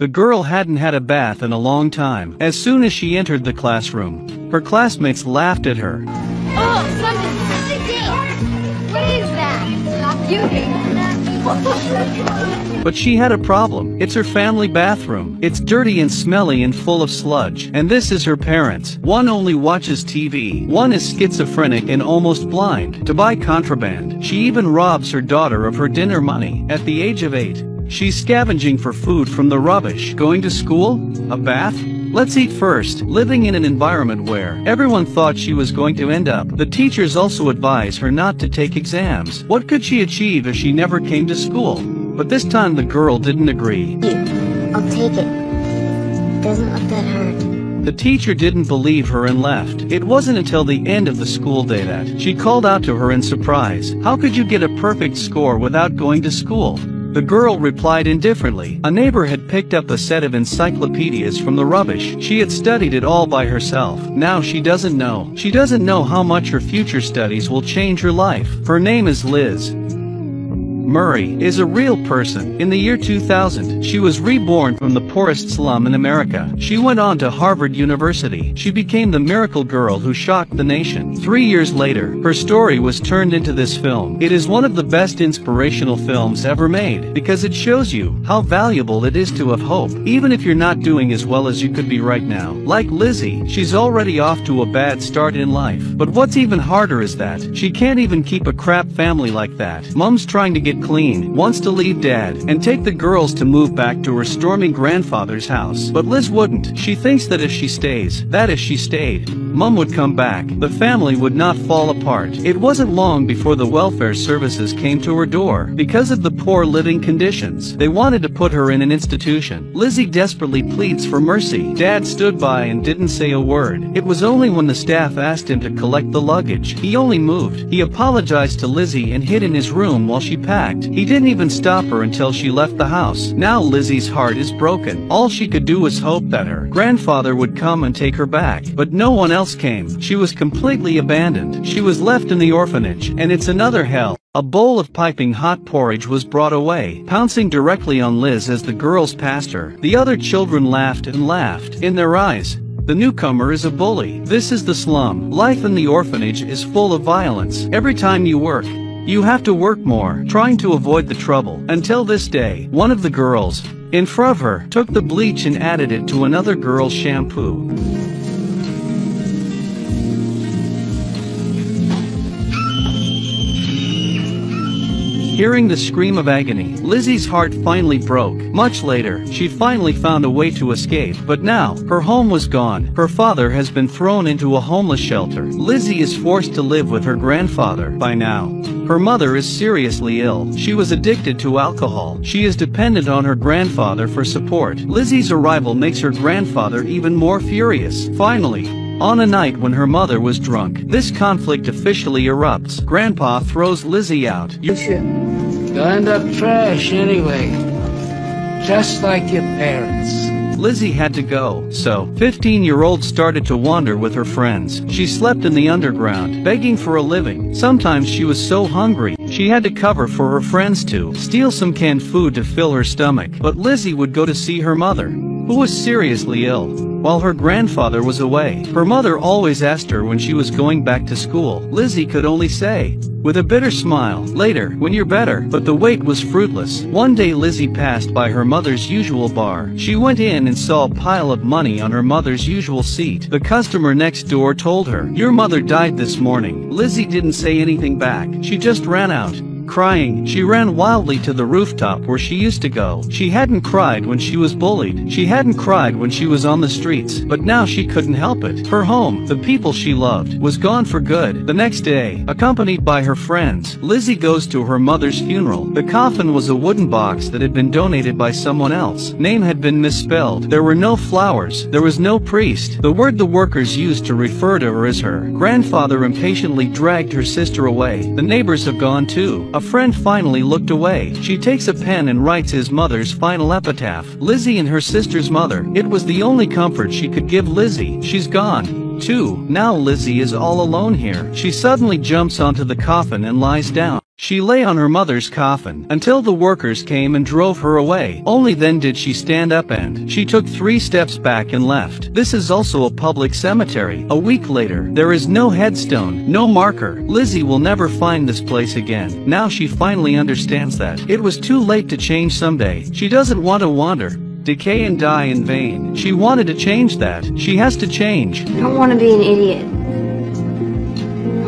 The girl hadn't had a bath in a long time. As soon as she entered the classroom, her classmates laughed at her. Oh, something's sticking! What is that? Beauty! But she had a problem. It's her family bathroom. It's dirty and smelly and full of sludge. And this is her parents. One only watches TV. One is schizophrenic and almost blind. To buy contraband, she even robs her daughter of her dinner money. At the age of 8, she's scavenging for food from the rubbish. Going to school? A bath? Let's eat first. Living in an environment where everyone thought she was going to end up. The teachers also advise her not to take exams. What could she achieve if she never came to school? But this time the girl didn't agree. I'll take it. It doesn't look that hard. The teacher didn't believe her and left. It wasn't until the end of the school day that she called out to her in surprise. How could you get a perfect score without going to school? The girl replied indifferently. A neighbor had picked up a set of encyclopedias from the rubbish. She had studied it all by herself. Now she doesn't know. She doesn't know how much her future studies will change her life. Her name is Liz. Murray is a real person. In the year 2000, she was reborn from the poorest slum in America. She went on to Harvard University. She became the miracle girl who shocked the nation. 3 years later, her story was turned into this film. It is one of the best inspirational films ever made because it shows you how valuable it is to have hope, even if you're not doing as well as you could be right now. Like Lizzie, she's already off to a bad start in life. But what's even harder is that she can't even keep a crap family like that. Mom's trying to get clean, wants to leave dad, and take the girls to move back to her stormy grandfather's house. But Liz wouldn't. She thinks that if she stayed, Mom would come back. The family would not fall apart. It wasn't long before the welfare services came to her door. Because of the poor living conditions, they wanted to put her in an institution. Lizzie desperately pleads for mercy. Dad stood by and didn't say a word. It was only when the staff asked him to collect the luggage. He only moved. He apologized to Lizzie and hid in his room while she packed. He didn't even stop her until she left the house. Now Lizzie's heart is broken. All she could do was hope that her grandfather would come and take her back. But no one else came. She was completely abandoned. She was left in the orphanage, and it's another hell. A bowl of piping hot porridge was brought away, pouncing directly on Liz as the girls passed her. The other children laughed and laughed. In their eyes, the newcomer is a bully. This is the slum. Life in the orphanage is full of violence. Every time you work, you have to work more, trying to avoid the trouble. Until this day, one of the girls, in front of her, took the bleach and added it to another girl's shampoo. Hearing the scream of agony, Lizzie's heart finally broke. Much later, she finally found a way to escape. But now, her home was gone. Her father has been thrown into a homeless shelter. Lizzie is forced to live with her grandfather. By now, her mother is seriously ill. She was addicted to alcohol. She is dependent on her grandfather for support. Lizzie's arrival makes her grandfather even more furious. Finally, on a night when her mother was drunk, this conflict officially erupts. Grandpa throws Lizzie out. You should end up trash anyway, just like your parents. Lizzie had to go, so 15-year-old started to wander with her friends. She slept in the underground, begging for a living. Sometimes she was so hungry, she had to cover for her friends to steal some canned food to fill her stomach. But Lizzie would go to see her mother, who was seriously ill, while her grandfather was away. Her mother always asked her when she was going back to school. Lizzie could only say, with a bitter smile, later, when you're better. But the wait was fruitless. One day Lizzie passed by her mother's usual bar. She went in and saw a pile of money on her mother's usual seat. The customer next door told her, "Your mother died this morning." Lizzie didn't say anything back. She just ran out. Crying, she ran wildly to the rooftop where she used to go. She hadn't cried when she was bullied. She hadn't cried when she was on the streets. But now she couldn't help it. Her home, the people she loved, was gone for good. The next day, accompanied by her friends, Lizzie goes to her mother's funeral. The coffin was a wooden box that had been donated by someone else. Name had been misspelled. There were no flowers. There was no priest. The word the workers used to refer to her is her grandfather impatiently dragged her sister away. The neighbors have gone too. A friend finally looked away. She takes a pen and writes his mother's final epitaph. Lizzie and her sister's mother. It was the only comfort she could give Lizzie. She's gone, too. Now Lizzie is all alone here. She suddenly jumps onto the coffin and lies down. She lay on her mother's coffin until the workers came and drove her away. Only then did she stand up, and she took 3 steps back and left. This is also a public cemetery. A week later, there is no headstone, no marker. Lizzie will never find this place again. Now she finally understands that it was too late to change someday. She doesn't want to wander, decay and die in vain. She wanted to change that. She has to change. I don't want to be an idiot.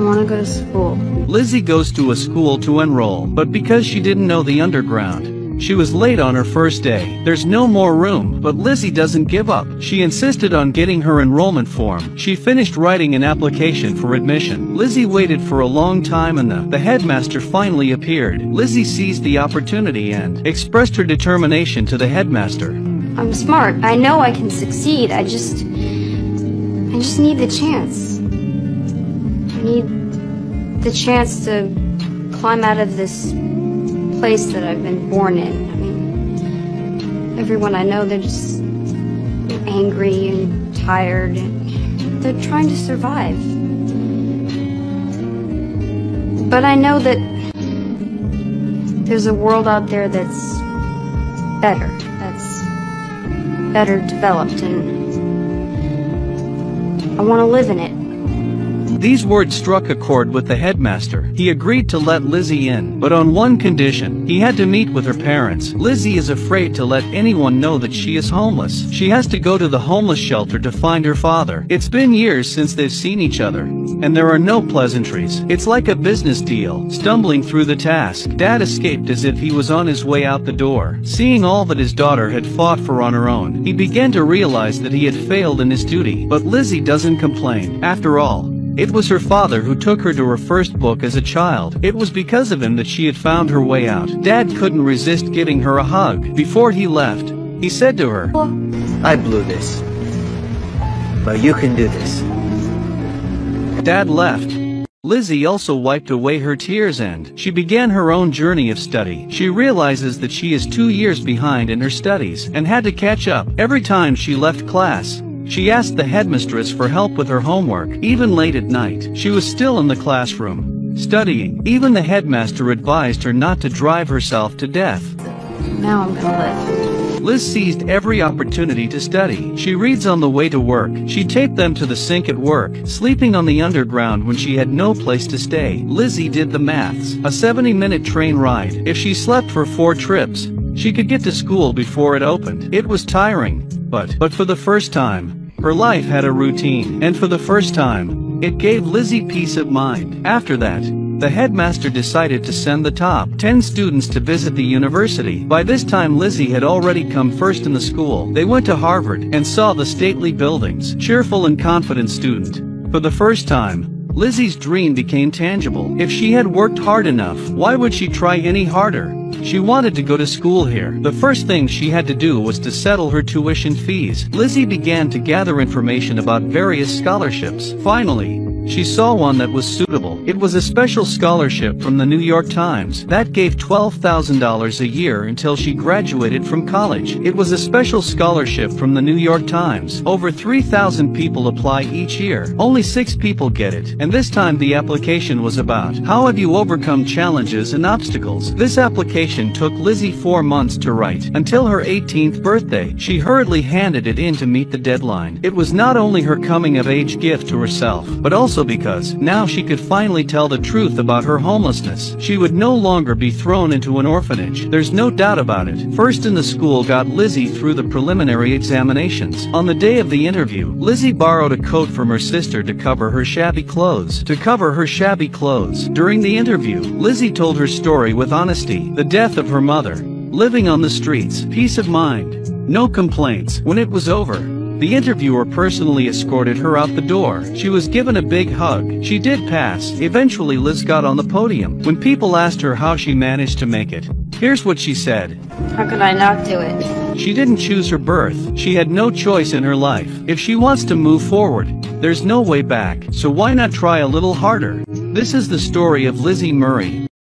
I want to go to school. Lizzie goes to a school to enroll, but because she didn't know the underground, she was late on her first day. There's no more room, but Lizzie doesn't give up. She insisted on getting her enrollment form. She finished writing an application for admission. Lizzie waited for a long time, and the headmaster finally appeared. Lizzie seized the opportunity and expressed her determination to the headmaster. I'm smart. I know I can succeed. I just need the chance. I need the chance to climb out of this place that I've been born in. I mean, everyone I know, they're just angry and tired, and they're trying to survive. But I know that there's a world out there that's better developed, and I want to live in it. These words struck a chord with the headmaster. He agreed to let Lizzie in, but on one condition. He had to meet with her parents. Lizzie is afraid to let anyone know that she is homeless. She has to go to the homeless shelter to find her father. It's been years since they've seen each other, and there are no pleasantries. It's like a business deal. Stumbling through the task, Dad escaped as if he was on his way out the door. Seeing all that his daughter had fought for on her own, he began to realize that he had failed in his duty. But Lizzie doesn't complain. After all, it was her father who took her to her first book as a child. It was because of him that she had found her way out. Dad couldn't resist getting her a hug. Before he left, he said to her, "I blew this, but you can do this." Dad left. Lizzie also wiped away her tears, and she began her own journey of study. She realizes that she is 2 years behind in her studies and had to catch up. Every time she left class, she asked the headmistress for help with her homework. Even late at night, she was still in the classroom, studying. Even the headmaster advised her not to drive herself to death. Now I'm gonna live. Liz seized every opportunity to study. She reads on the way to work. She taped them to the sink at work, sleeping on the underground when she had no place to stay. Lizzie did the maths. A 70-minute train ride. If she slept for 4 trips, she could get to school before it opened. It was tiring, but for the first time, her life had a routine, and for the first time, it gave Lizzie peace of mind. After that, the headmaster decided to send the top 10 students to visit the university. By this time, Lizzie had already come first in the school. They went to Harvard and saw the stately buildings. Cheerful and confident student, for the first time, Lizzie's dream became tangible. If she had worked hard enough, why would she try any harder? She wanted to go to school here. The first thing she had to do was to settle her tuition fees. Lizzie began to gather information about various scholarships. Finally, she saw one that was suitable. It was a special scholarship from the New York Times that gave $12,000 a year until she graduated from college. It was a special scholarship from the New York Times. Over 3,000 people apply each year. Only 6 people get it. And this time the application was about how have you overcome challenges and obstacles. This application took Lizzie 4 months to write. Until her 18th birthday, she hurriedly handed it in to meet the deadline. It was not only her coming-of-age gift to herself, but also because now she could finally tell the truth about her homelessness. She would no longer be thrown into an orphanage. There's no doubt about it. First in the school got Lizzie through the preliminary examinations. On the day of the interview, Lizzie borrowed a coat from her sister to cover her shabby clothes. During the interview, Lizzie told her story with honesty. The death of her mother, living on the streets, peace of mind, no complaints. When it was over, the interviewer personally escorted her out the door. She was given a big hug. She did pass. Eventually Liz got on the podium. When people asked her how she managed to make it, here's what she said. How could I not do it? She didn't choose her birth. She had no choice in her life. If she wants to move forward, there's no way back. So why not try a little harder? This is the story of Lizzie Murray.